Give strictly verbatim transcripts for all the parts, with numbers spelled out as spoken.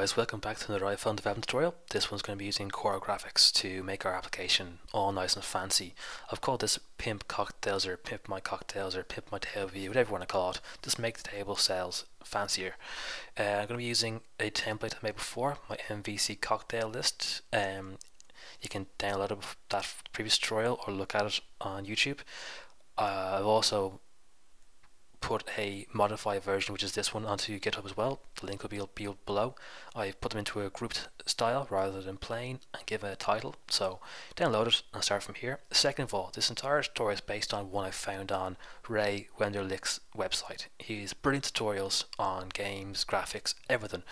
guys, welcome back to another iPhone development tutorial. This one's going to be using Core Graphics to make our application all nice and fancy. I've called this Pimp Cocktails or Pimp My Cocktails or Pimp My Table View, whatever you want to call it. Just make the table cells fancier. Uh, I'm going to be using a template I made before, my M V C cocktail list. Um, you can download that previous tutorial or look at it on YouTube. Uh, I've also put a modified version, which is this one, onto GitHub as well. The link will be below. I put them into a grouped style rather than plain and give it a title. So download it and start from here. Second of all, this entire tutorial is based on one I found on Ray Wenderlich's website. He's brilliant tutorials on games, graphics, everything.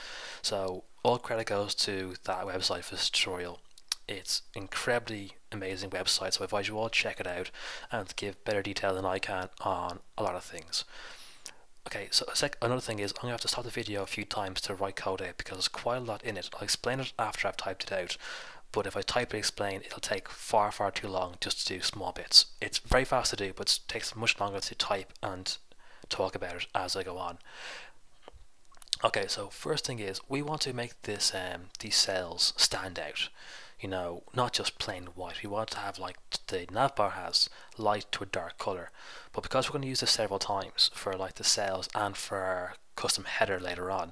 So all credit goes to that website for this tutorial. It's incredibly amazing website, so I advise you all check it out and give better detail than I can on a lot of things. Okay, so a sec another thing is I'm going to have to stop the video a few times to write code out because there's quite a lot in it. I'll explain it after I've typed it out, but if I type and explain, it'll take far, far too long just to do small bits. It's very fast to do, but it takes much longer to type and talk about it as I go on. Okay, so first thing is we want to make this um, these cells stand out. You know, not just plain white. We want to have, like the navbar has, light to a dark color. But because we're going to use this several times for like the cells and for our custom header later on,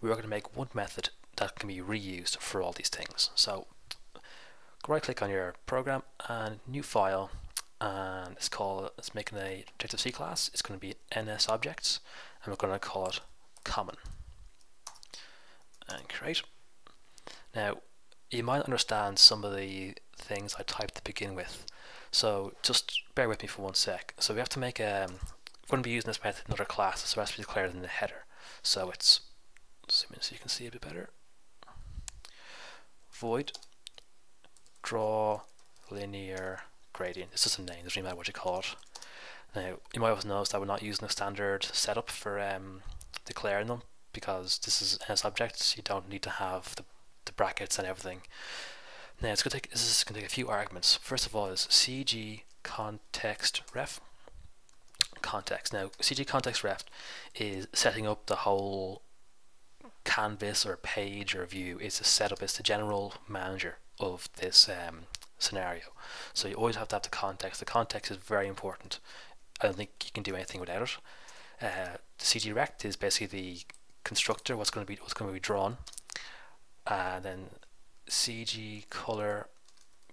we are going to make one method that can be reused for all these things. So right click on your program and new file, and it's called, it's making a Objective-C class. It's going to be N S objects, and we're going to call it common. And create. Now, you might understand some of the things I typed to begin with, so just bear with me for one sec. So we have to make a, we're going to be using this method in another class, so it has to be declared in the header. So it's, zoom in so you can see a bit better, void draw linear gradient. It's just a name, it doesn't really matter what you call it. Now you might also notice that we're not using the standard setup for um, declaring them, because this is N S objects, you don't need to have the the brackets and everything. Now it's gonna take this is gonna take a few arguments. First of all is C G context ref context. Now C G context ref is setting up the whole canvas or page or view. It's a setup, it's the general manager of this um, scenario. So you always have to have the context. The context is very important. I don't think you can do anything without it. Uh, the C G rect is basically the constructor, what's gonna be what's gonna be drawn. And uh, then C G color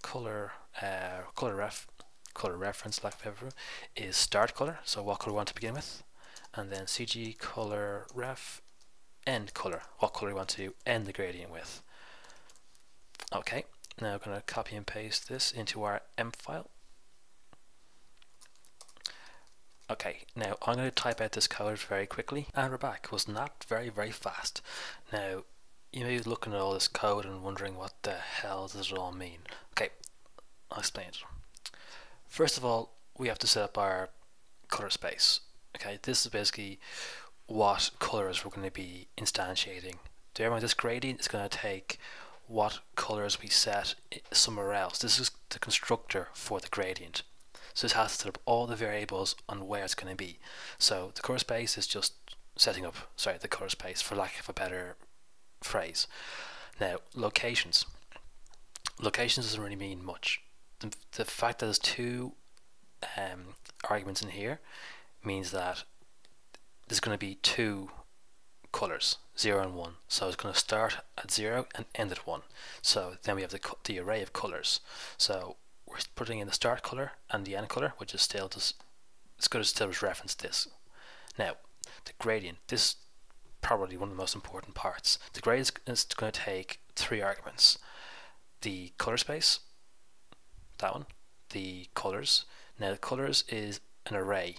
color uh, color ref color reference like ever is start color, so what color we want to begin with, and then C G color ref end color, what color we want to end the gradient with. Okay, now I'm going to copy and paste this into our M file. Okay, now I'm going to type out this code very quickly, and we're back. It was not very very fast. Now you may be looking at all this code and wondering what the hell does it all mean. Okay, I'll explain it. First of all, we have to set up our color space. Okay, this is basically what colors we're going to be instantiating. Do you remember this gradient is going to take what colors we set somewhere else. This is the constructor for the gradient. So this has to set up all the variables on where it's going to be. So the color space is just setting up, sorry, the color space for lack of a better phrase. Now locations. Locations doesn't really mean much. The, the fact that there's two um, arguments in here means that there's going to be two colors, zero and one. So it's going to start at zero and end at one. So then we have the, the array of colors. So we're putting in the start color and the end color, which is still just it's going to still reference this. Now the gradient. This probably one of the most important parts. The gradient is going to take three arguments. The color space, that one, the colors. Now the colors is an array,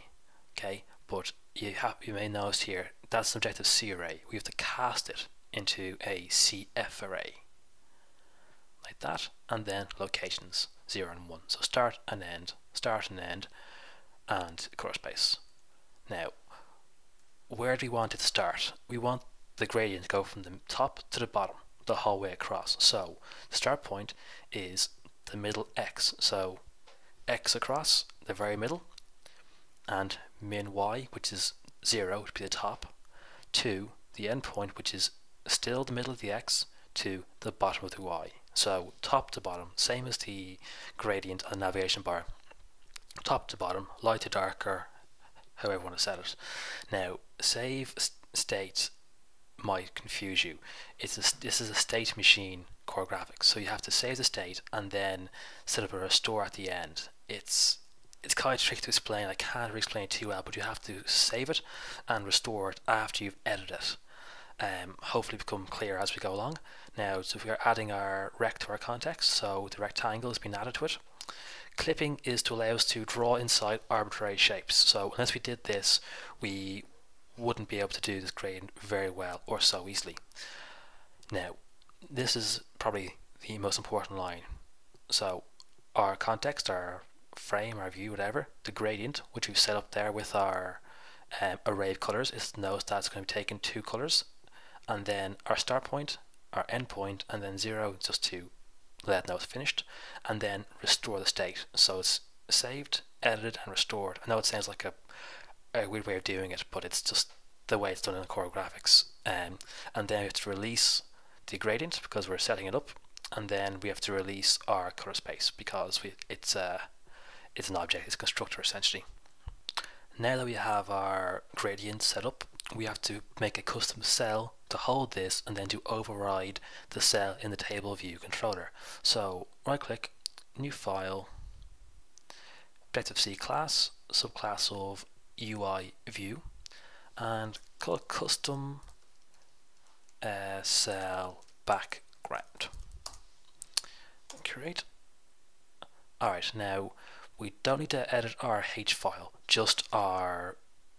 okay, but you have you may notice here that's an Objective-C array. We have to cast it into a C F array. Like that, and then locations, zero and one. So start and end, start and end, and color space. Now where do we want it to start? We want the gradient to go from the top to the bottom, the whole way across. So the start point is the middle X. So X across, the very middle, and min Y, which is zero, would be the top, to the end point, which is still the middle of the X to the bottom of the Y. So top to bottom, same as the gradient on the navigation bar. Top to bottom, light to darker, however you want to set it. Now, save states might confuse you. It's a, this is a state machine Core Graphics, so you have to save the state and then set up a restore at the end. It's it's kind of tricky to explain. I can't really explain it too well, but you have to save it and restore it after you've edited it. Um, hopefully become clear as we go along. Now, so if we are adding our rect to our context, so the rectangle has been added to it. Clipping is to allow us to draw inside arbitrary shapes. So unless we did this, we wouldn't be able to do this gradient very well or so easily. Now, this is probably the most important line. So our context, our frame, our view, whatever, the gradient, which we've set up there with our um, array of colors, is to notice that's going to be taking two colors, and then our start point, our end point, and then zero, just to let it know it's finished, and then restore the state. So it's saved, edited, and restored. I know it sounds like a, a weird way of doing it, but it's just the way it's done in Core Graphics. Um, and then we have to release the gradient because we're setting it up, and then we have to release our color space because we, it's a, it's an object, it's a constructor essentially. Now that we have our gradient set up, we have to make a custom cell to hold this and then to override the cell in the table view controller. So right click, new file, Objective-C class, subclass of U I view, and call it custom uh, cell background. Create. Alright, now we don't need to edit our H file, just our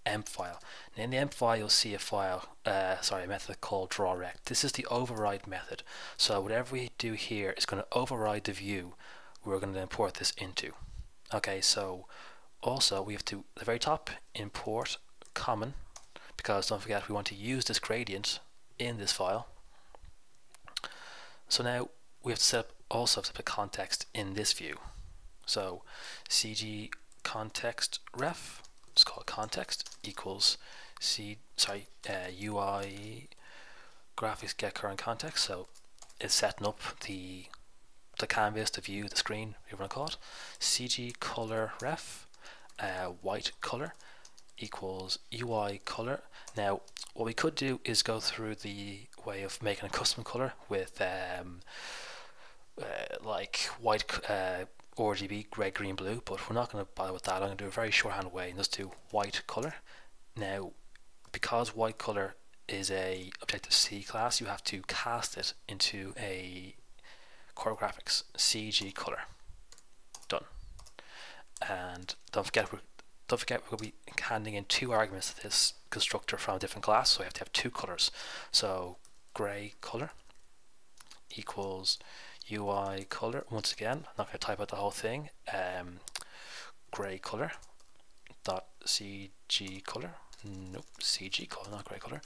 M file. And in the M file you'll see a file, uh, sorry, a method called drawRect. This is the override method. So whatever we do here is going to override the view we're going to import this into. Okay, so also we have to, at the very top, import common, because don't forget we want to use this gradient in this file. So now we have to set up, also set up the context in this view. So C G context ref, let's call it context, equals C, sorry, uh, U I graphics get current context. So it's setting up the the canvas, the view, the screen, whatever you want to call it. C G color ref, uh, white color, equals U I color. Now what we could do is go through the way of making a custom color with um, uh, like white. Uh, R G B, red, green, blue, but we're not going to bother with that. I'm going to do a very shorthand way and just do white color. Now, because white color is a Objective-C class, you have to cast it into a Core Graphics C G color. Done. And don't forget, we're, don't forget we'll be handing in two arguments to this constructor from a different class, so we have to have two colors. So gray color equals U I color. Once again, I'm not going to type out the whole thing. Um, gray color dot C G color. Nope, C G color, not gray color.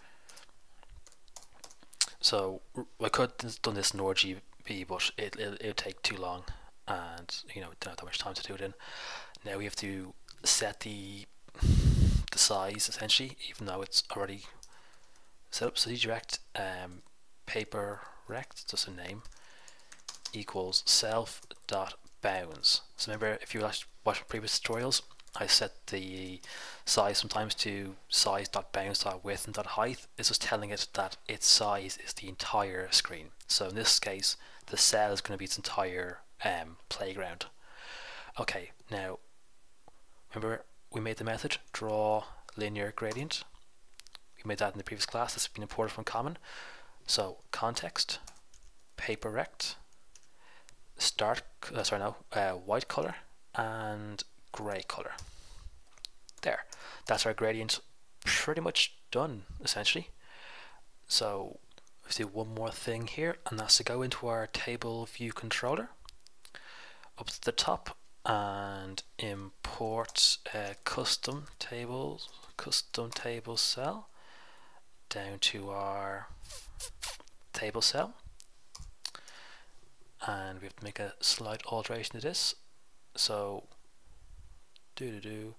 So I could have done this in R G B, but it it would take too long, and you know, don't have that much time to do it in. Now we have to set the the size essentially, even though it's already set up. So CGRect um, paper rect, just a name, equals self dot bounds. So remember, if you watched previous tutorials, I set the size sometimes to size dot bounds dot width and dot height. It's just telling it that its size is the entire screen. So in this case, the cell is going to be its entire um, playground. Okay, now remember we made the method draw linear gradient. We made that in the previous class. That's been imported from common. So context paper rect. Start, uh, sorry, no, uh, white color and gray color. There, that's our gradient pretty much done essentially. So let's do one more thing here, and that's to go into our table view controller up to the top and import uh, custom tables, custom table cell down to our table cell. And we have to make a slight alteration to this. So, do do do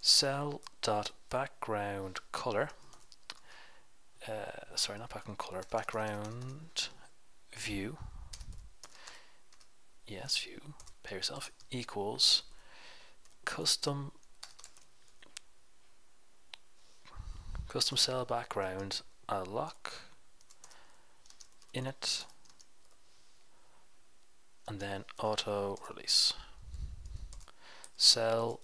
cell dot background color, uh, sorry, not background color, background view, yes, view, pay yourself, equals custom custom cell background a lock in it, and then auto release cell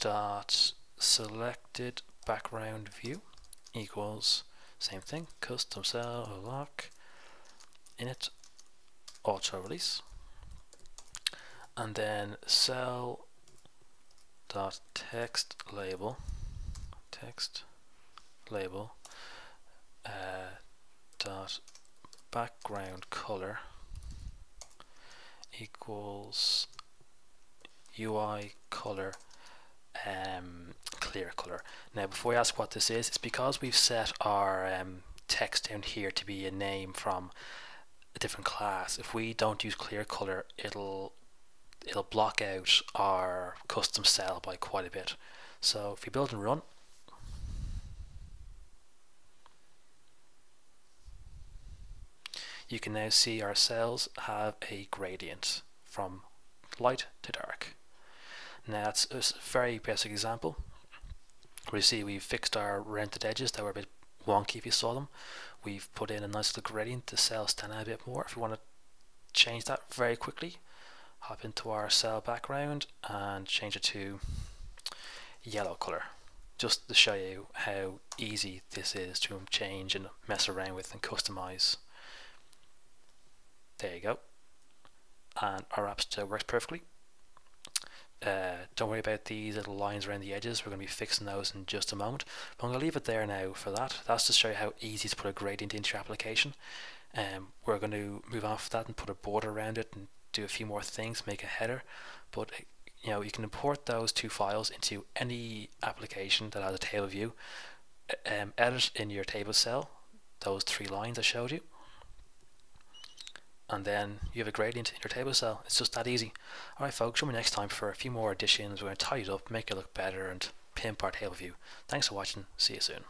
dot selected background view equals same thing, custom cell lock in it, auto release, and then cell dot text label text label uh, dot background color equals U I color, um, clear color. Now before you ask what this is, it's because we've set our um, text down here to be a name from a different class. If we don't use clear color, it'll it'll block out our custom cell by quite a bit. So if you build and run, you can now see our cells have a gradient from light to dark. Now it's a very basic example. We see we've fixed our rounded edges that were a bit wonky if you saw them. We've put in a nice little gradient to cells stand out a bit more. If we want to change that very quickly, hop into our cell background and change it to yellow color, just to show you how easy this is to change and mess around with and customize. There you go, and our app still works perfectly. Uh, don't worry about these little lines around the edges, we're going to be fixing those in just a moment, but I'm going to leave it there now for that. That's to show you how easy to put a gradient into your application. Um, we're going to move on from that and put a border around it and do a few more things, make a header, but you know, you can import those two files into any application that has a table view, um, edit in your table cell those three lines I showed you, and then you have a gradient in your table cell. It's just that easy. Alright folks, join me next time for a few more additions. We're going to tidy it up, make it look better, and pimp our table view. Thanks for watching, see you soon.